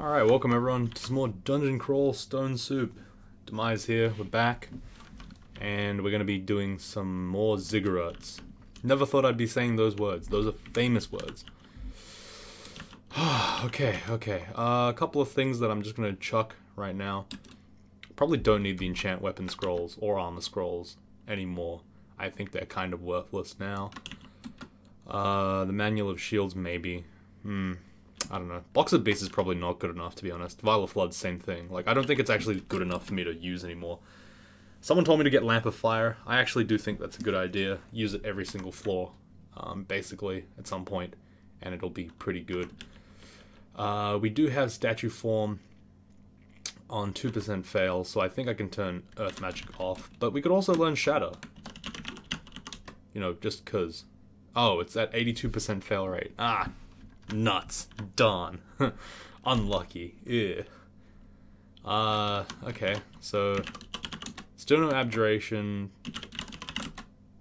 Alright, welcome everyone to some more Dungeon Crawl Stone Soup. Demise here, we're back. And we're going to be doing some more ziggurats. Never thought I'd be saying those words. Those are famous words. Okay. A couple of things that I'm just going to chuck right now. Probably don't need the Enchant Weapon scrolls or Armor scrolls anymore. I think they're kind of worthless now. The Manual of Shields, maybe. I don't know. Box of Beast is probably not good enough, to be honest. Vial of Flood, same thing. Like, I don't think it's actually good enough for me to use anymore. Someone told me to get Lamp of Fire. I actually do think that's a good idea. Use it every single floor, basically, at some point, and it'll be pretty good. We do have Statue Form on 2% fail, so I think I can turn Earth Magic off. But we could also learn Shadow. You know, just because. Oh, it's at 82% fail rate. Ah! Nuts. Darn. Unlucky. Ew. Okay. So, still no abjuration.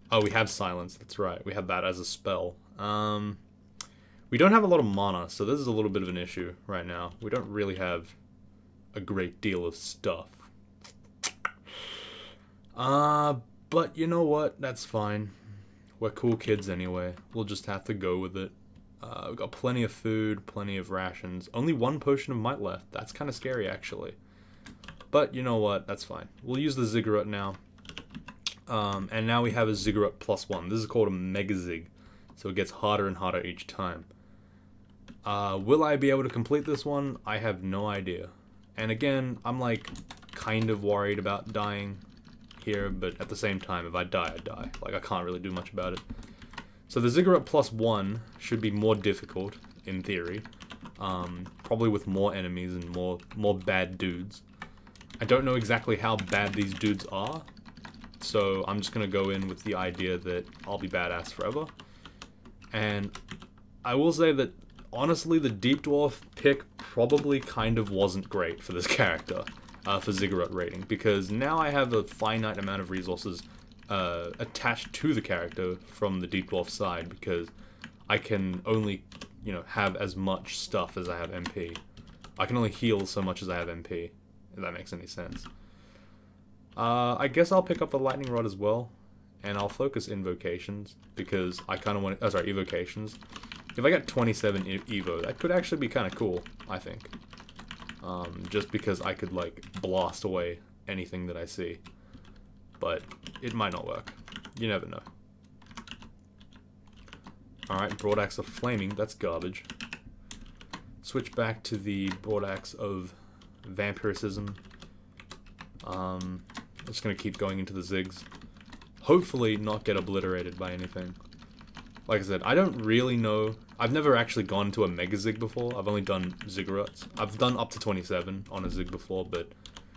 Oh, we have silence. That's right. We have that as a spell. We don't have a lot of mana, so this is a little bit of an issue right now. We don't really have a great deal of stuff. But you know what? That's fine. We're cool kids anyway. We'll just have to go with it. We've got plenty of food, plenty of rations. Only one potion of might left. That's kind of scary, actually. But you know what? That's fine. We'll use the ziggurat now. And now we have a ziggurat +1. This is called a Megazig. So it gets harder and harder each time. Will I be able to complete this one? I have no idea. And again, I'm like kind of worried about dying here. But at the same time, if I die, I die. Like, I can't really do much about it. So the Ziggurat +1 should be more difficult, in theory. Probably with more enemies and more bad dudes. I don't know exactly how bad these dudes are, so I'm just going to go in with the idea that I'll be badass forever. And I will say that, honestly, the Deep Dwarf pick probably kind of wasn't great for this character, for Ziggurat rating, because now I have a finite amount of resources attached to the character from the Deep Dwarf side, because I can only, you know, have as much stuff as I have MP. I can only heal so much as I have MP, if that makes any sense. I guess I'll pick up the Lightning Rod as well, and I'll focus Invocations, because I kind of want to, sorry, Evocations. If I get 27 Evo, that could actually be kind of cool, I think. Just because I could, like, blast away anything that I see. But it might not work. You never know. Alright, Broadax of Flaming. That's garbage. Switch back to the Broadax of Vampiricism. I'm just going to keep going into the zigs. Hopefully not get obliterated by anything. Like I said, I don't really know. I've never actually gone to a mega zig before. I've only done ziggurats. I've done up to 27 on a zig before, but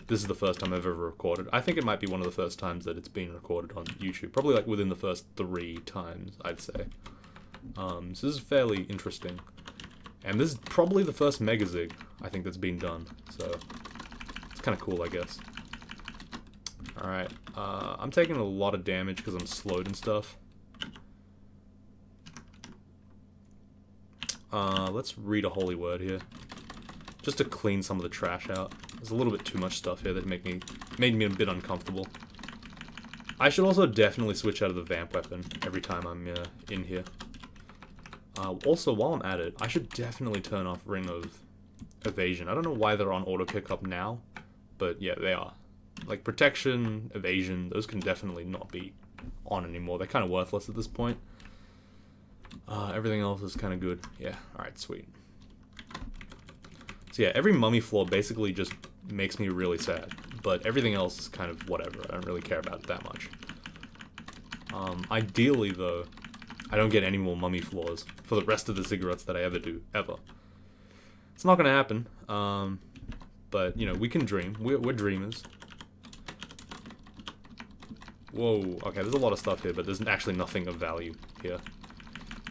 this is the first time I've ever recorded. I think it might be one of the first times that it's been recorded on YouTube. Probably like within the first 3 times, I'd say. So this is fairly interesting. And this is probably the first Megazig, I think, that's been done. So it's kind of cool, I guess. Alright, I'm taking a lot of damage because I'm slowed and stuff. Let's read a holy word here, just to clean some of the trash out. There's a little bit too much stuff here that made me a bit uncomfortable. I should also definitely switch out of the vamp weapon every time I'm in here. Also, while I'm at it, I should definitely turn off Ring of Evasion. I don't know why they're on auto pickup now, but yeah, they are. Like, protection, evasion, those can definitely not be on anymore. They're kind of worthless at this point. Everything else is kind of good. Yeah, alright, sweet. So yeah, every mummy floor basically just makes me really sad, but everything else is kind of whatever. I don't really care about it that much. Ideally, though, I don't get any more mummy floors for the rest of the ziggurats that I ever do, ever. It's not going to happen, but, you know, we can dream. We're dreamers. Whoa, okay, there's a lot of stuff here, but there's actually nothing of value here.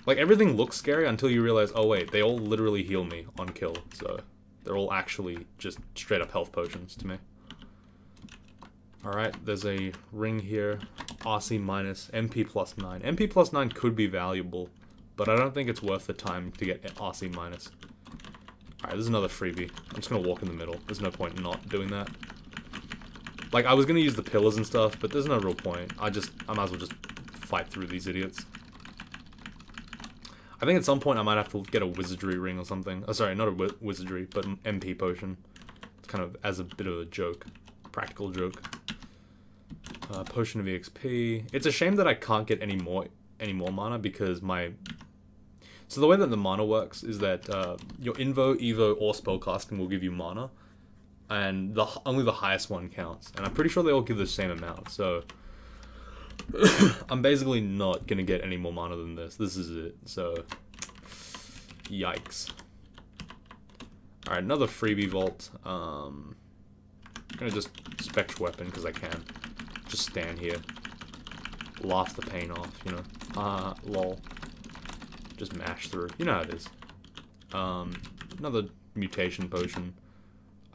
Like, everything looks scary until you realize, oh wait, they all literally heal me on kill, so they're all actually just straight up health potions to me. Alright, there's a ring here. RC minus, MP plus 9. MP plus 9 could be valuable, but I don't think it's worth the time to get RC minus. Alright, there's another freebie. I'm just gonna walk in the middle. There's no point in not doing that. Like, I was gonna use the pillars and stuff, but there's no real point. I might as well just fight through these idiots. I think at some point I might have to get a wizardry ring or something. Oh, sorry, not a wizardry, but an MP potion. It's kind of as a bit of a joke. Practical joke. Potion of EXP. It's a shame that I can't get any more mana because my... So the way that the mana works is that your Invo, Evo, or Spellcasting will give you mana. And only the highest one counts. And I'm pretty sure they all give the same amount, so... I'm basically not going to get any more mana than this. This is it, so... Yikes. Alright, another freebie vault. I'm going to just Spectral Weapon, because I can. Just stand here. Laugh the pain off, you know. Lol. Just mash through. You know how it is. Another mutation potion.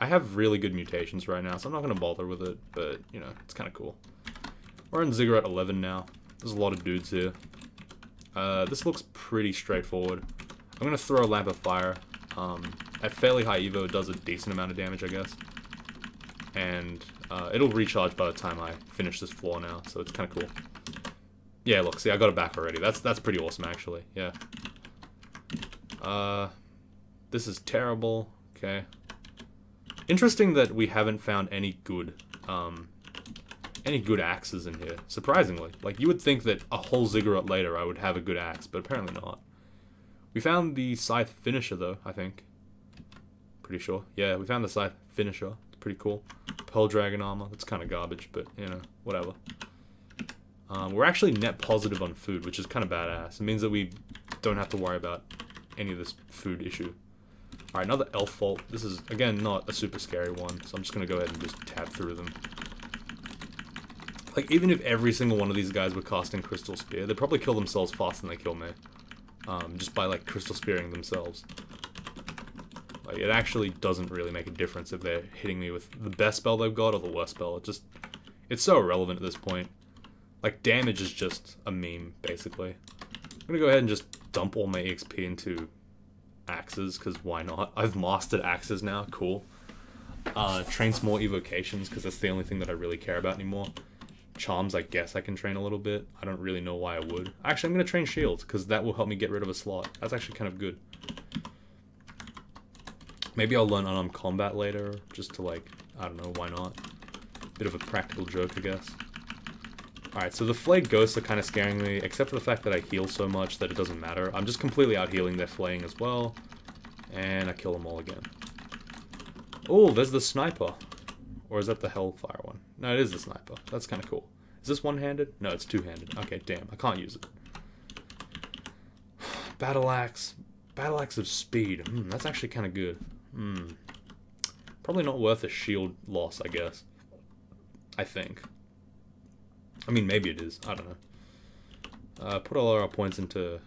I have really good mutations right now, so I'm not going to bother with it, but, you know, it's kind of cool. We're in Ziggurat 11 now. There's a lot of dudes here. This looks pretty straightforward. I'm going to throw a Lamp of Fire. At fairly high evo, it does a decent amount of damage, I guess. And it'll recharge by the time I finish this floor now, so it's kind of cool. Yeah, look, see, I got it back already. That's pretty awesome, actually. Yeah. This is terrible. Okay. Interesting that we haven't found any good axes in here, surprisingly. Like, you would think that a whole Ziggurat later I would have a good axe, but apparently not. We found the scythe finisher, though, I think. Pretty sure. Yeah, we found the scythe finisher. It's pretty cool. Pearl dragon armor. That's kind of garbage, but, you know, whatever. We're actually net positive on food, which is kind of badass. It means that we don't have to worry about any of this food issue. Alright, another elf vault. This is, again, not a super scary one, so I'm just going to go ahead and just tab through them. Like, even if every single one of these guys were casting Crystal Spear, they'd probably kill themselves faster than they kill me. Just by, like, Crystal Spearing themselves. Like, it actually doesn't really make a difference if they're hitting me with the best spell they've got or the worst spell. It just... It's so irrelevant at this point. Like, damage is just a meme, basically. I'm gonna go ahead and just dump all my EXP into axes, because why not? I've mastered axes now, cool. Train some more evocations, because that's the only thing that I really care about anymore. Charms, I guess I can train a little bit. I don't really know why I would. Actually, I'm going to train shields, because that will help me get rid of a slot. That's actually kind of good. Maybe I'll learn unarmed combat later, just to, like, I don't know, why not? Bit of a practical joke, I guess. Alright, so the flayed ghosts are kind of scaring me, except for the fact that I heal so much that it doesn't matter. I'm just completely out-healing their flaying as well. And I kill them all again. Oh, there's the sniper. Or is that the Hellfire one? No, it is the sniper. That's kind of cool. Is this one-handed? No, it's two-handed. Okay, damn. I can't use it. Battle axe. Battle axe of speed. That's actually kind of good. Probably not worth a shield loss, I guess. I think. I mean, maybe it is. I don't know. Put all our points into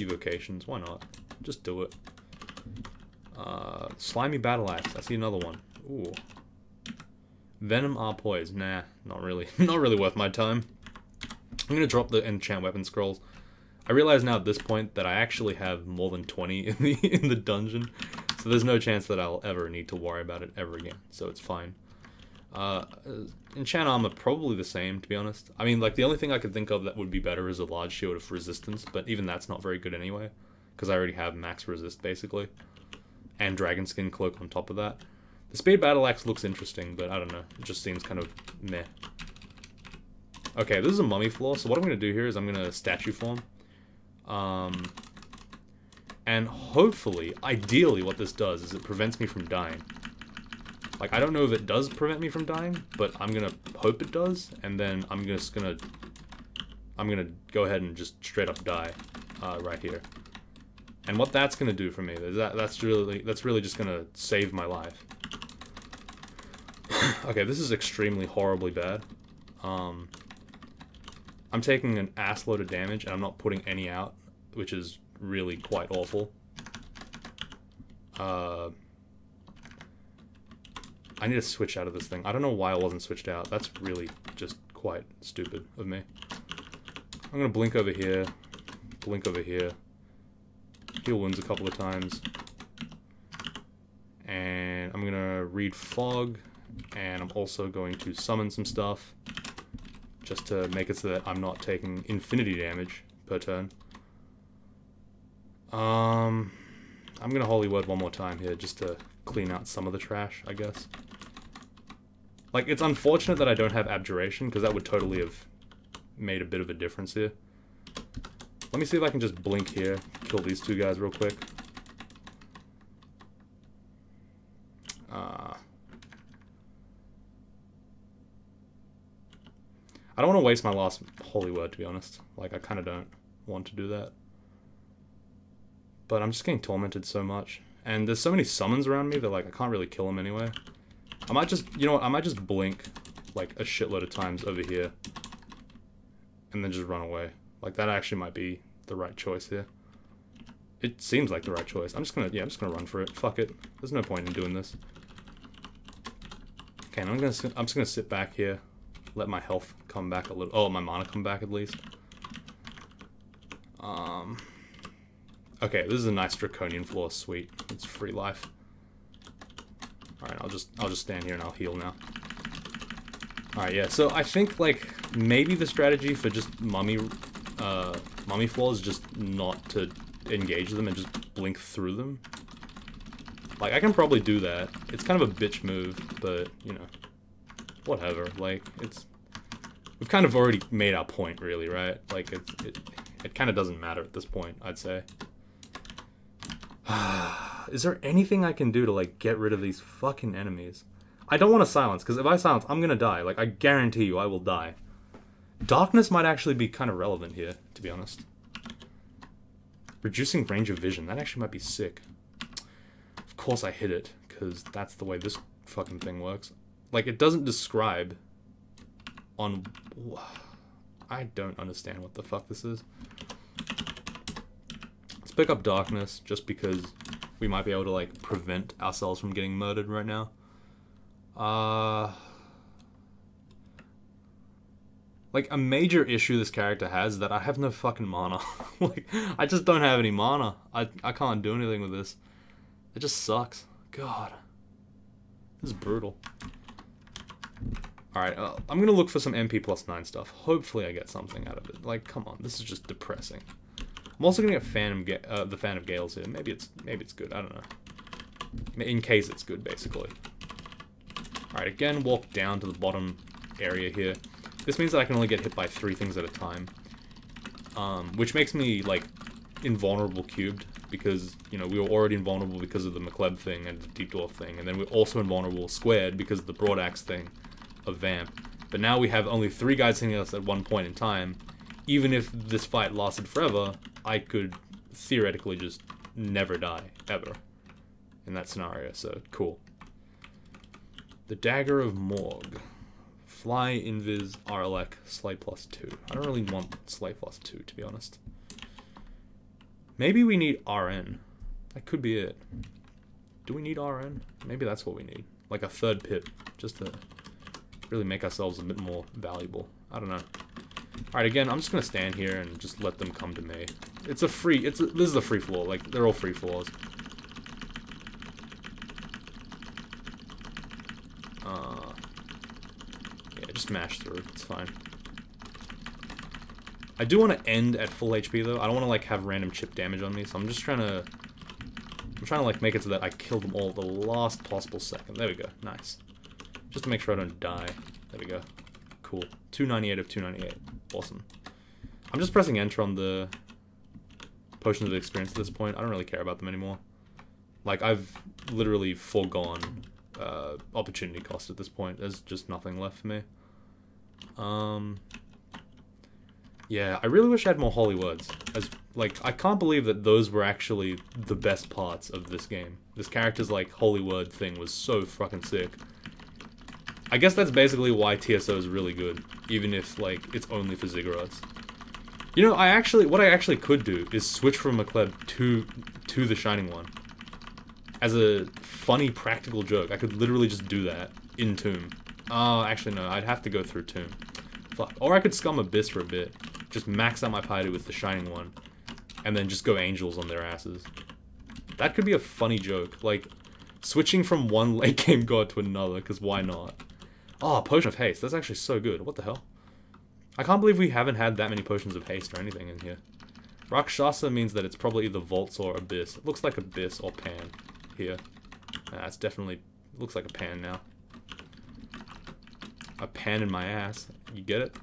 evocations. Why not? Just do it. Slimy battle axe. I see another one. Ooh. Venom Arpoise, nah, not really. Not really worth my time. I'm going to drop the Enchant Weapon scrolls. I realize now at this point that I actually have more than 20 in the dungeon, so there's no chance that I'll ever need to worry about it ever again, so it's fine. Enchant Armor, probably the same, to be honest. I mean, like, the only thing I could think of that would be better is a large shield of resistance, but even that's not very good anyway, because I already have max resist, basically. And Dragon Skin Cloak on top of that. The speed battle axe looks interesting, but I don't know. It just seems kind of meh. Okay, this is a mummy floor, so what I'm going to do here is I'm going to statue form. And hopefully, ideally, what this does is it prevents me from dying. Like, I don't know if it does prevent me from dying, but I'm going to hope it does, and then I'm just going to... I'm going to go ahead and just straight up die right here. And what that's going to do for me, is that's really just going to save my life. Okay, this is extremely horribly bad. I'm taking an ass load of damage and I'm not putting any out, which is really quite awful. I need to switch out of this thing. I don't know why I wasn't switched out. That's really just quite stupid of me. I'm going to blink over here, blink over here. Heal wounds a couple of times. read fog, and I'm also going to summon some stuff just to make it so that I'm not taking infinity damage per turn. I'm gonna Holy Word one more time here just to clean out some of the trash, I guess. Like, it's unfortunate that I don't have Abjuration, because that would totally have made a bit of a difference here. Let me see if I can just blink here, kill these two guys real quick. I don't want to waste my last Holy Word, to be honest. Like, I kind of don't want to do that. But I'm just getting tormented so much. And there's so many summons around me that, like, I can't really kill them anyway. I might just, you know what, I might just blink, like, a shitload of times over here. And then just run away. Like, that actually might be the right choice here. It seems like the right choice. I'm just gonna, yeah, I'm just gonna run for it. Fuck it. There's no point in doing this. Okay, and I'm just gonna sit back here. Let my health come back a little. Oh, my mana come back at least. Okay, this is a nice Draconian floor. Sweet. It's free life. Alright, I'll just stand here and I'll heal now. Alright, yeah, so I think, like, maybe the strategy for just mummy floors is just not to engage them and just blink through them. Like, I can probably do that. It's kind of a bitch move, but, you know, whatever. Like, it's... We've kind of already made our point, really, right? Like, it kind of doesn't matter at this point, I'd say. Is there anything I can do to, like, get rid of these fucking enemies? I don't want to silence, because if I silence, I'm going to die. Like, I guarantee you I will die. Darkness might actually be kind of relevant here, to be honest. Reducing range of vision. That actually might be sick. Of course I hit it, because that's the way this fucking thing works. Like, it doesn't describe on... I don't understand what the fuck this is. Let's pick up Darkness, just because we might be able to, like, prevent ourselves from getting murdered right now. Like, a major issue this character has is that I have no fucking mana. Like, I just don't have any mana. I can't do anything with this. It just sucks. God. This is brutal. Alright, I'm gonna look for some MP plus 9 stuff. Hopefully I get something out of it. Like, come on, this is just depressing. I'm also gonna get the Phantom Gales here. Maybe it's good, I don't know. In case it's good, basically. Alright, again, walk down to the bottom area here. This means that I can only get hit by 3 things at a time. Which makes me, like, invulnerable cubed, because, you know, we were already invulnerable because of the McCleb thing and the Deep Dwarf thing, and then we're also invulnerable squared because of the Broadax thing of Vamp. But now we have only 3 guys hitting us at one point in time. Even if this fight lasted forever, I could theoretically just never die, ever, in that scenario, so cool. The Dagger of Morg. Fly, Invis, RLEC, Slay plus 2. I don't really want Slay plus 2, to be honest. Maybe we need RN. That could be it. Do we need RN? Maybe that's what we need. Like a third pip, just to really make ourselves a bit more valuable. I don't know. Alright, again, I'm just gonna stand here and just let them come to me. It's a free... this is a free floor. Like, they're all free floors. Yeah, just mash through. It's fine. I do want to end at full HP though. I don't want to, like, have random chip damage on me, so I'm just trying to... I'm trying to, like, make it so that I kill them all at the last possible second. There we go. Nice. Just to make sure I don't die. There we go. Cool. 298 of 298. Awesome. I'm just pressing enter on the potions of experience at this point. I don't really care about them anymore. Like, I've literally foregone... opportunity cost at this point. There's just nothing left for me. Yeah, I really wish I had more Holy Words. As, like, I can't believe that those were actually the best parts of this game. This character's, like, Holy Word thing was so fucking sick. I guess that's basically why TSO is really good, even if, like, it's only for Ziggurats. You know, what I actually could do is switch from McCleb to the Shining One. As a funny, practical joke, I could literally just do that in Tomb. Oh, actually, no, I'd have to go through Tomb. Fuck. Or I could scum Abyss for a bit, just max out my party with the Shining One, and then just go Angels on their asses. That could be a funny joke. Like, Switching from one late game god to another, because why not? Oh, potion of haste. That's actually so good. What the hell? I can't believe we haven't had that many potions of haste or anything in here. Rakshasa means that it's probably either vaults or abyss. It looks like abyss or pan here. It's definitely looks like a pan now. A pan in my ass. You get it?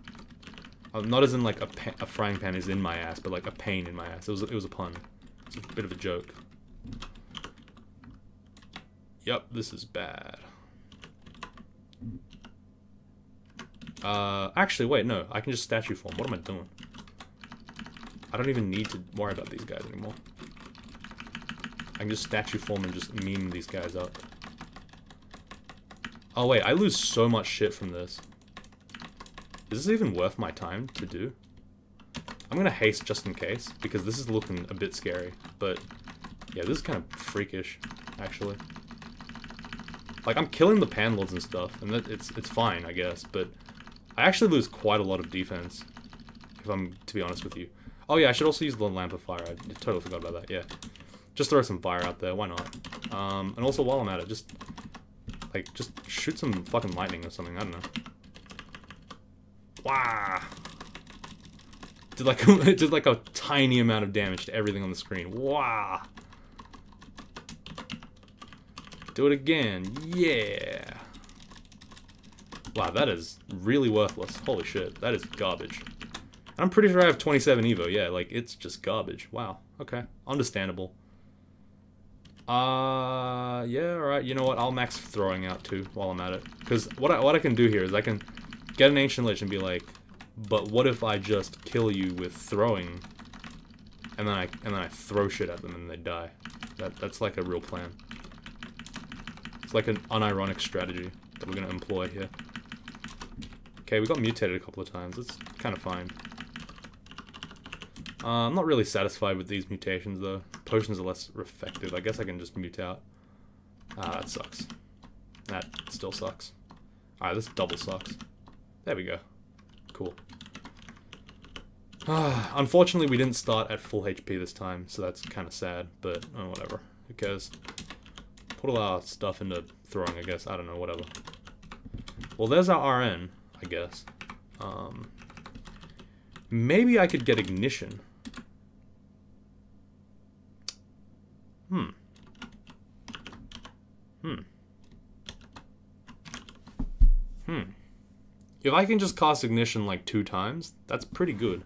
Not as in like a frying pan is in my ass, but like a pain in my ass. It was a pun. It's a bit of a joke. Yep, this is bad. Actually, wait, no. I can just statue form. What am I doing? I don't even need to worry about these guys anymore. I can just statue form and just meme these guys up. Oh, wait, I lose so much shit from this. Is this even worth my time to do? I'm gonna haste just in case, because this is looking a bit scary. But, yeah, this is kind of freakish, actually. Like, I'm killing the Panlords and stuff, and it's fine, I guess, but I actually lose quite a lot of defense, if I'm to be honest with you. Oh yeah, I should also use the Lamp of Fire. I totally forgot about that, yeah. Just throw some fire out there, why not? And also while I'm at it, just shoot some fucking lightning or something, I don't know. Wow! Did like, it did like a tiny amount of damage to everything on the screen. Wow! Do it again, yeah! Wow, that is really worthless. Holy shit, that is garbage. I'm pretty sure I have 27 Evo, yeah, like, it's just garbage. Wow, okay, understandable. Yeah, alright, you know what, I'll max throwing out too, while I'm at it. Because what I can do here is I can get an Ancient Lich and be like, but what if I just kill you with throwing, and then I throw shit at them and they die. That's like a real plan. It's like an unironic strategy that we're gonna employ here. Okay, we got mutated a couple of times, it's kind of fine. I'm not really satisfied with these mutations though. Potions are less effective. I guess I can just mute out. Ah, that sucks. That still sucks. Alright, this double sucks. There we go. Cool. Unfortunately, we didn't start at full HP this time, so that's kind of sad, but oh, whatever. Who cares? Put all our stuff into throwing, I guess. I don't know, whatever. Well, there's our RN, I guess. Maybe I could get ignition. If I can just cast ignition like 2 times, that's pretty good.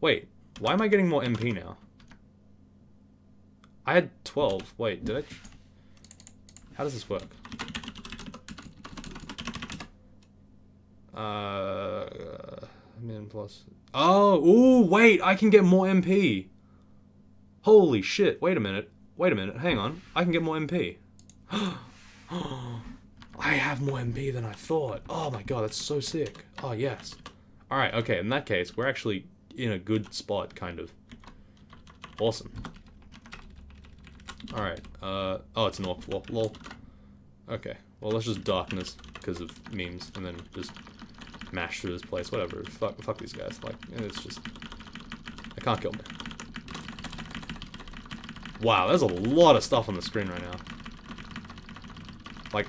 Wait, why am I getting more MP now? I had 12. Wait, did I? How does this work? MP plus. Oh, ooh, wait, I can get more MP. Holy shit, wait a minute, hang on. I can get more MP. I have more MP than I thought. Oh my god, that's so sick. Oh, yes. Alright, okay, in that case, we're actually in a good spot, kind of. Awesome. Alright, oh, it's an orc floor, lol. Okay, well, let's just darkness because of memes, and then just mash through this place, whatever. Fuck these guys, like, it's just... They can't kill me. Wow, there's a lot of stuff on the screen right now. Like...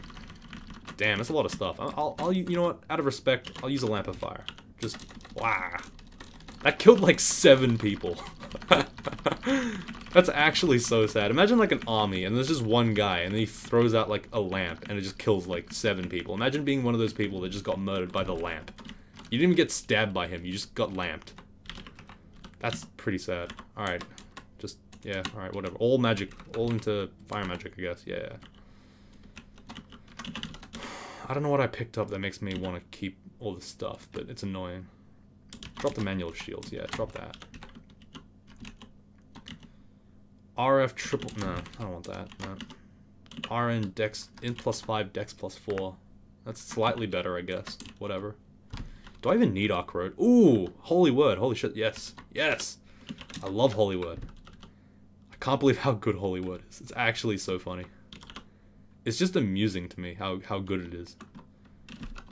Damn, that's a lot of stuff. I'll you know what? Out of respect, I'll use a Lamp of Fire. Just, wow. That killed like 7 people. That's actually so sad. Imagine like an army, and there's just one guy, and then he throws out like a lamp, and it just kills like 7 people. Imagine being one of those people that just got murdered by the lamp. You didn't even get stabbed by him, you just got lamped. That's pretty sad. Alright. Just, yeah, alright, whatever. All magic. All into fire magic, I guess. Yeah. I don't know what I picked up that makes me want to keep all this stuff, but it's annoying. Drop the Manual of Shields, yeah, drop that. RF triple, no, I don't want that, no. RN dex, in +5, dex +4. That's slightly better, I guess, whatever. Do I even need Arc Road? Ooh, Holy Word, holy shit, yes, yes! I love Holy Word. I can't believe how good Holy Word is, it's actually so funny. It's just amusing to me how good it is.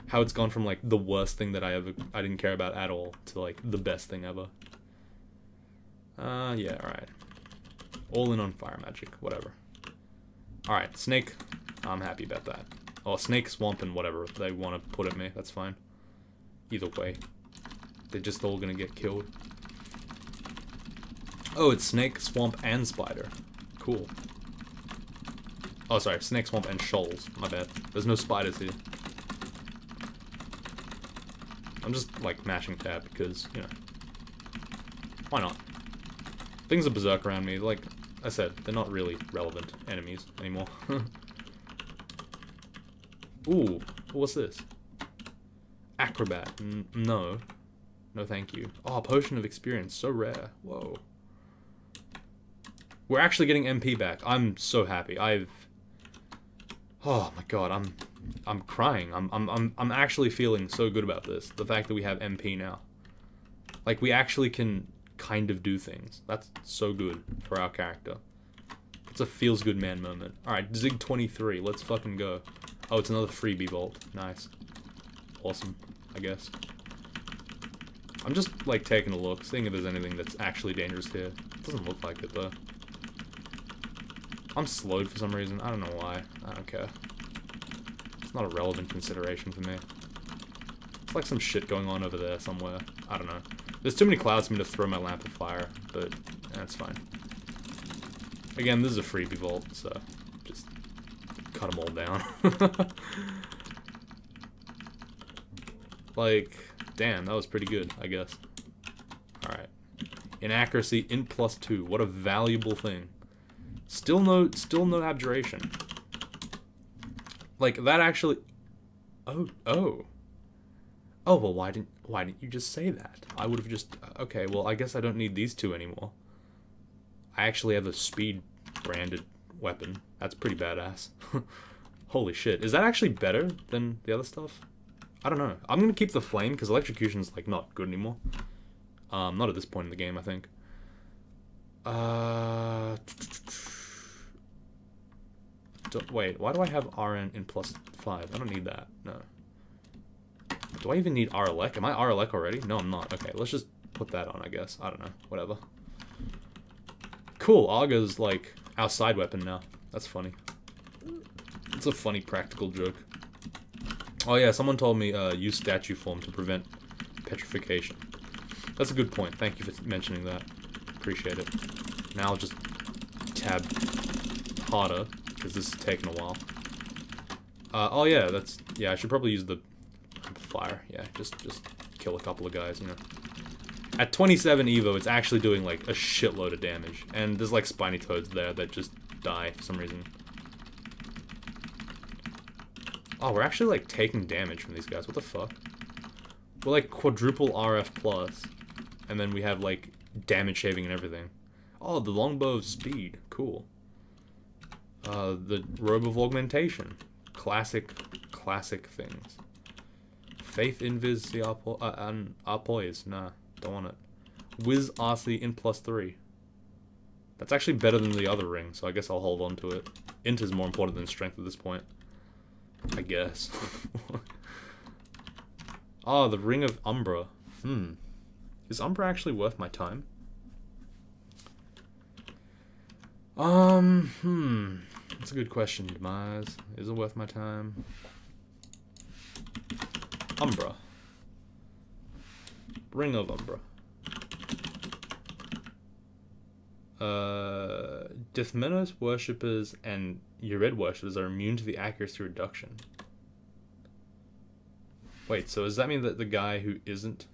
How it's gone from like the worst thing that I didn't care about at all to like the best thing ever. Yeah, alright. All in on fire magic, whatever. Alright, snake. I'm happy about that. Oh, snake, swamp, and whatever they want to put at me. That's fine. Either way. They're just all gonna get killed. Oh, it's snake, swamp, and spider. Cool. Oh, sorry. Snake, swamp, and shoals. My bad. There's no spiders here. I'm just, like, mashing tab because, you know. Why not? Things are berserk around me. Like I said, they're not really relevant enemies anymore. Ooh. What's this? Acrobat. No. No, thank you. Oh, potion of experience. So rare. Whoa. We're actually getting MP back. I'm so happy. Oh my god, I'm crying. I'm actually feeling so good about this. The fact that we have MP now. Like, we actually can kind of do things. That's so good for our character. It's a feels good man moment. Alright, Zig 23. Let's fucking go. Oh, it's another freebie bolt. Nice. Awesome, I guess. I'm just, like, taking a look, seeing if there's anything that's actually dangerous here. It doesn't look like it, though. I'm slowed for some reason. I don't know why. I don't care. It's not a relevant consideration for me. It's like some shit going on over there somewhere. I don't know. There's too many clouds for me to throw my lamp of fire, but that's fine. Again, this is a freebie vault, so just cut them all down. Like, damn, that was pretty good, I guess. Alright. Inaccuracy, int plus 2. What a valuable thing. Still no abjuration. Like, that actually... Oh, well, why didn't you just say that? I would have just... Okay, well, I guess I don't need these two anymore. I actually have a speed-branded weapon. That's pretty badass. Holy shit. Is that actually better than the other stuff? I don't know. I'm gonna keep the flame, because electrocution's, like, not good anymore. Not at this point in the game, I think. Wait, why do I have RN in plus 5? I don't need that. No. Do I even need RLEC? Am I RLEC already? No, I'm not. Okay, let's just put that on, I guess. I don't know. Whatever. Cool, Arga's, like, our side weapon now. That's funny. It's a funny practical joke. Oh yeah, someone told me use statue form to prevent petrification. That's a good point. Thank you for mentioning that. Appreciate it. Now I'll just tab harder, because this is taking a while. Oh yeah, that's... Yeah, I should probably use the fire. Yeah, just kill a couple of guys, you know. At 27 Evo, it's actually doing, like, a shitload of damage. And there's, like, spiny toads there that just die for some reason. Oh, we're actually, like, taking damage from these guys. What the fuck? We're, like, quadruple RF plus. And then we have, like, damage shaving and everything. Oh, the longbow of speed. Cool. The robe of augmentation. Classic things. Faith invis the Arpoise. Nah, don't want it. Wiz RC in plus 3. That's actually better than the other ring, so I guess I'll hold on to it. Int is more important than strength at this point. I guess. Oh, the Ring of Umbra. Is Umbra actually worth my time? That's a good question, Demise. Is it worth my time? Umbra. Ring of Umbra. Deathmenos worshippers and Ured worshippers are immune to the accuracy reduction. Wait, so does that mean that the guy who isn't...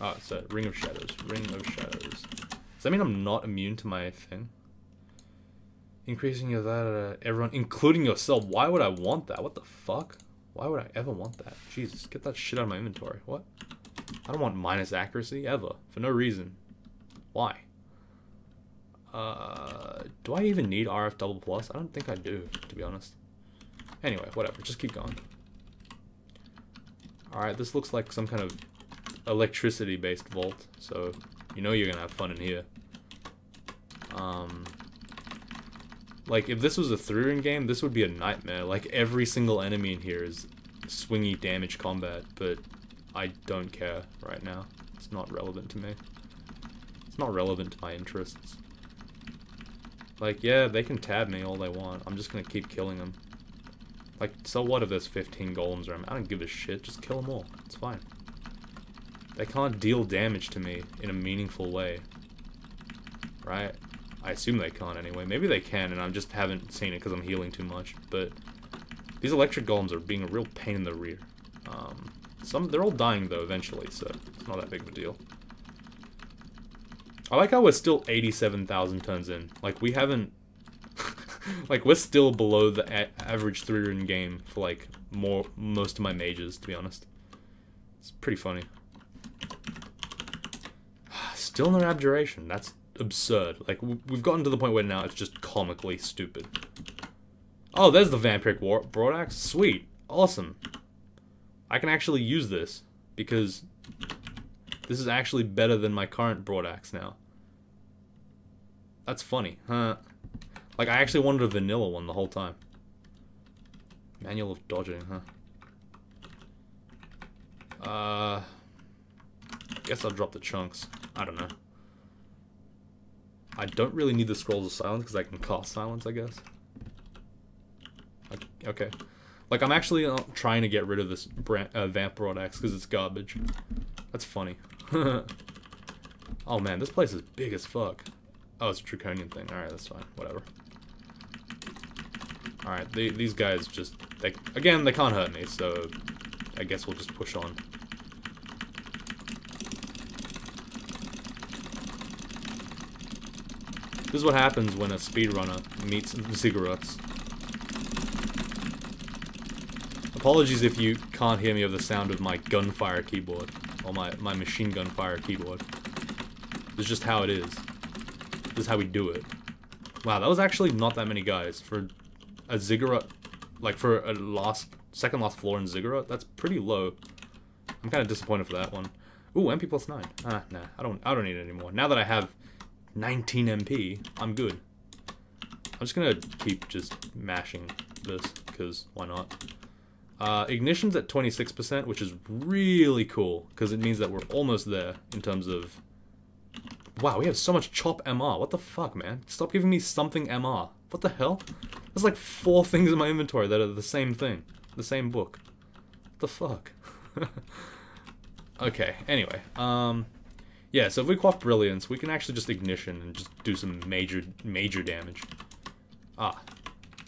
Oh, it's a Ring of Shadows. Ring of Shadows. Does that mean I'm not immune to my thing? Increasing your that... everyone, including yourself. Why would I want that? What the fuck? Why would I ever want that? Jesus, get that shit out of my inventory. What? I don't want minus accuracy, ever. For no reason. Why? Do I even need RF double plus? I don't think I do, to be honest. Anyway, whatever, just keep going. Alright, this looks like some kind of electricity-based vault, so you know you're gonna have fun in here. Like, if this was a 3-ring game, this would be a nightmare. Like, every single enemy in here is swingy damage combat, but I don't care right now. It's not relevant to me. It's not relevant to my interests. Like, yeah, they can tab me all they want. I'm just gonna keep killing them. Like, so what if there's 15 golems around? I don't give a shit. Just kill them all. It's fine. They can't deal damage to me in a meaningful way. Right? I assume they can't anyway. Maybe they can, and I just haven't seen it because I'm healing too much. But these electric golems are being a real pain in the rear. They're all dying, though, eventually, so it's not that big of a deal. I like how we're still 87,000 turns in. Like, we haven't... like, we're still below the average 3-run game for, like, most of my mages, to be honest. It's pretty funny. Still no abjuration. That's absurd. Like, we've gotten to the point where now it's just comically stupid. Oh, there's the Vampiric Broadax. Sweet. Awesome. I can actually use this, because... this is actually better than my current Broadax now. That's funny, huh? Like, I actually wanted a vanilla one the whole time. Manual of dodging, huh? Guess I'll drop the chunks. I don't know. I don't really need the scrolls of silence because I can cast silence, I guess. Okay. Like, I'm actually trying to get rid of this Vamp Broadax because it's garbage. That's funny. Oh man, this place is big as fuck. Oh, it's a Draconian thing. Alright, that's fine. Whatever. Alright, these guys just... Again, they can't hurt me, so... I guess we'll just push on. This is what happens when a speedrunner meets Ziggurats. Apologies if you can't hear me over the sound of my gunfire keyboard. Or my machine gun fire keyboard. This is just how it is. This is how we do it. Wow, that was actually not that many guys for a Ziggurat, like for a second last floor in Ziggurat. That's pretty low. I'm kind of disappointed for that one. Ooh, MP plus 9. Ah, nah, I don't need it anymore. Now that I have 19 MP, I'm good. I'm just gonna keep just mashing this because why not? Ignition's at 26%, which is really cool, because it means that we're almost there in terms of... Wow, we have so much chop MR. What the fuck, man? Stop giving me something MR. What the hell? There's like 4 things in my inventory that are the same thing. The same book. What the fuck? Okay, anyway. Yeah, so if we quaff Brilliance, we can actually just Ignition and just do some major damage. Ah.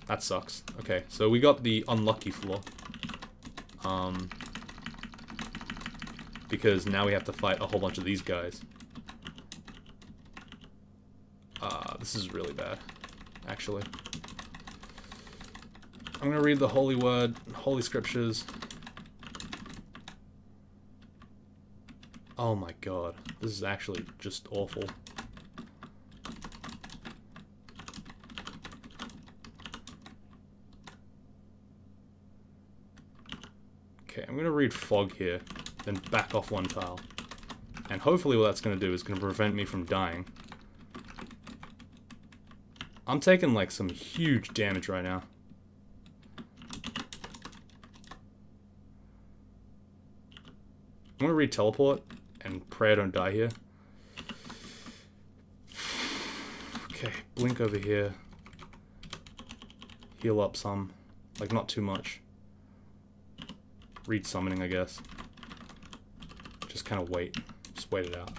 That sucks. Okay, so we got the unlucky floor. Because now we have to fight a whole bunch of these guys. This is really bad, actually. I'm gonna read the Holy Word, Holy Scriptures. Oh my god, this is actually just awful. Okay, I'm going to read Fog here, then back off one tile. And hopefully what that's going to do is going to prevent me from dying. I'm taking, like, some huge damage right now. I'm going to read Teleport, and pray I don't die here. Okay, Blink over here. Heal up some. Like, not too much. Read Summoning, I guess. Just kind of wait. Just wait it out.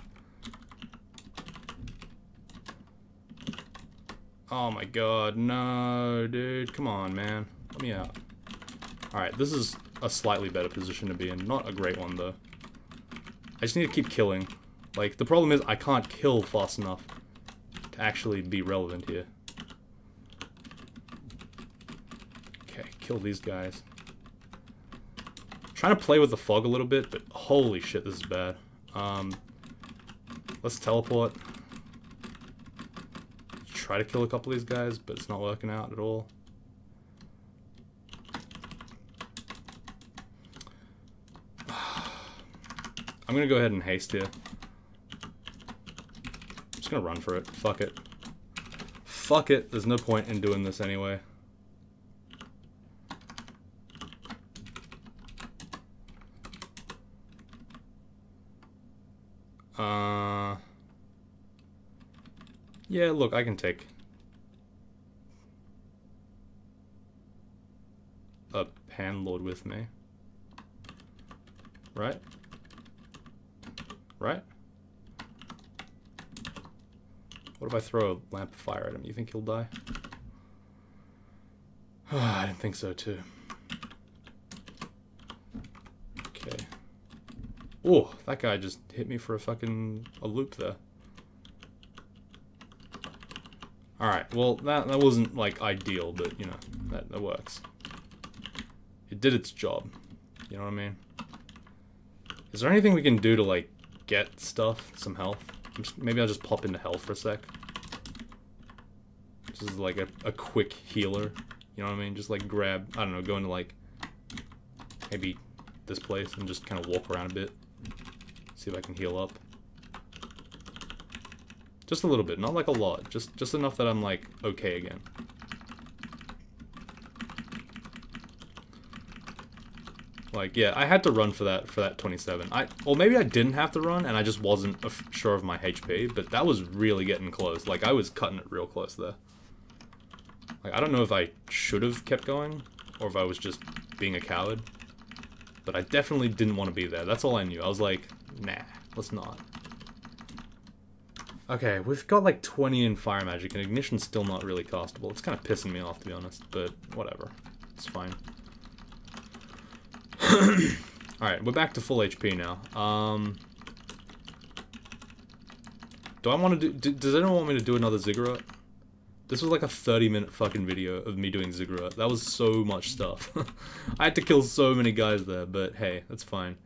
Oh my god, no, dude. Come on, man. Let me out. Alright, this is a slightly better position to be in. Not a great one, though. I just need to keep killing. Like, the problem is I can't kill fast enough to actually be relevant here. Okay, kill these guys. Trying to play with the fog a little bit, but holy shit, this is bad. Let's teleport. Try to kill a couple of these guys, but it's not working out at all. I'm gonna go ahead and haste here. I'm just gonna run for it. Fuck it. Fuck it. There's no point in doing this anyway. Yeah, look, I can take a Panlord with me. Right? Right? What if I throw a Lamp of Fire at him? You think he'll die? I didn't think so, too. Okay. Oh, that guy just hit me for a fucking loop there. Alright, well, that wasn't, like, ideal, but, you know, that works. It did its job. You know what I mean? Is there anything we can do to, like, get stuff? Some health? Maybe I'll just pop into health for a sec. Just like a quick healer. You know what I mean? Just like grab, I don't know, go into like maybe this place and just kind of walk around a bit. See if I can heal up. Just a little bit, not like a lot. Just enough that I'm like okay again. Like, yeah, I had to run for that 27. Or maybe I didn't have to run, and I just wasn't sure of my HP, but that was really getting close. Like, I was cutting it real close there. Like, I don't know if I should have kept going, or if I was just being a coward. But I definitely didn't want to be there. That's all I knew. I was like, nah, let's not. Okay, we've got like 20 in Fire Magic, and Ignition's still not really castable. It's kind of pissing me off, to be honest, but whatever. It's fine. Alright, we're back to full HP now. Do I want to do... Does anyone want me to do another Ziggurat? This was like a 30-minute fucking video of me doing Ziggurat. That was so much stuff. I had to kill so many guys there, but hey, that's fine.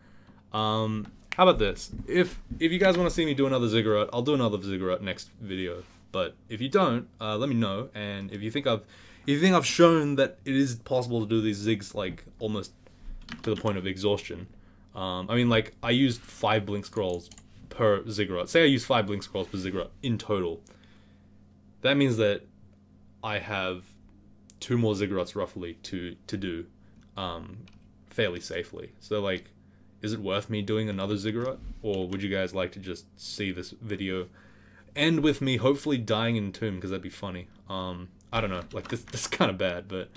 How about this? If you guys want to see me do another Ziggurat, I'll do another Ziggurat next video. But if you don't, let me know. And if you think I've shown that it is possible to do these zigs like almost to the point of exhaustion. I mean, like, I used 5 blink scrolls per Ziggurat. Say I use 5 blink scrolls per Ziggurat in total. That means that I have 2 more Ziggurats roughly to do fairly safely. So, like, is it worth me doing another Ziggurat? Or would you guys like to just see this video end with me hopefully dying in Tomb, because that'd be funny. I don't know. Like, this is kind of bad, but...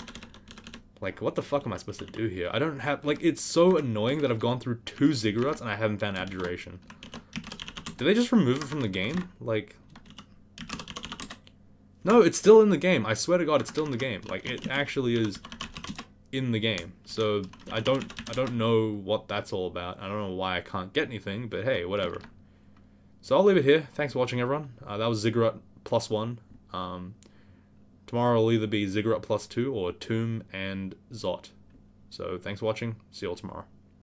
Like, what the fuck am I supposed to do here? I don't have... Like, it's so annoying that I've gone through 2 Ziggurats and I haven't found Abjuration. Did they just remove it from the game? Like... No, it's still in the game. I swear to God, it's still in the game. Like, it actually is in the game. So, I don't know what that's all about. I don't know why I can't get anything, but hey, whatever. So, I'll leave it here. Thanks for watching, everyone. That was Ziggurat plus 1. Tomorrow will either be Ziggurat plus 2 or Tomb and Zot. So thanks for watching. See you all tomorrow.